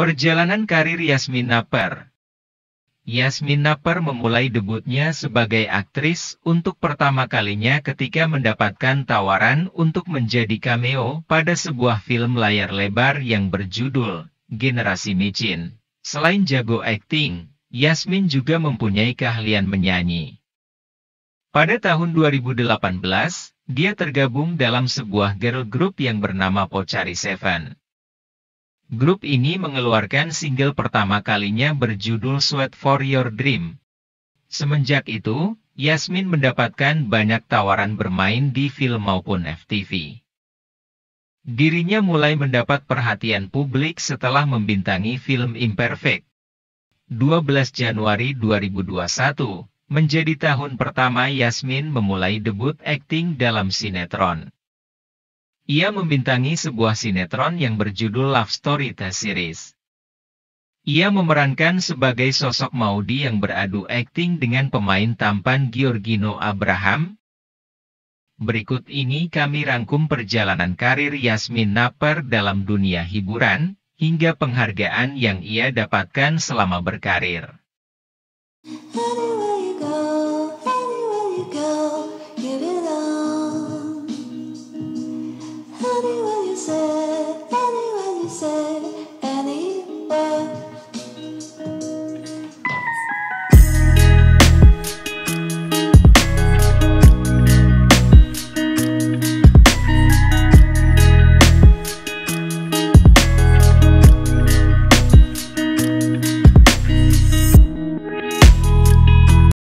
Perjalanan karir Yasmin Napper. Yasmin Napper memulai debutnya sebagai aktris untuk pertama kalinya ketika mendapatkan tawaran untuk menjadi cameo pada sebuah film layar lebar yang berjudul Generasi Micin. Selain jago akting, Yasmin juga mempunyai keahlian menyanyi. Pada tahun 2018, dia tergabung dalam sebuah girl group yang bernama Pocari Seven. Grup ini mengeluarkan single pertama kalinya berjudul Sweat for Your Dream. Semenjak itu, Yasmin mendapatkan banyak tawaran bermain di film maupun FTV. Dirinya mulai mendapat perhatian publik setelah membintangi film Imperfect. 12 Januari 2021, menjadi tahun pertama Yasmin memulai debut akting dalam sinetron. Ia membintangi sebuah sinetron yang berjudul Love Story The Series. Ia memerankan sebagai sosok Maudy yang beradu akting dengan pemain tampan Giorgio Abraham. Berikut ini kami rangkum perjalanan karir Yasmin Napper dalam dunia hiburan, hingga penghargaan yang ia dapatkan selama berkarir.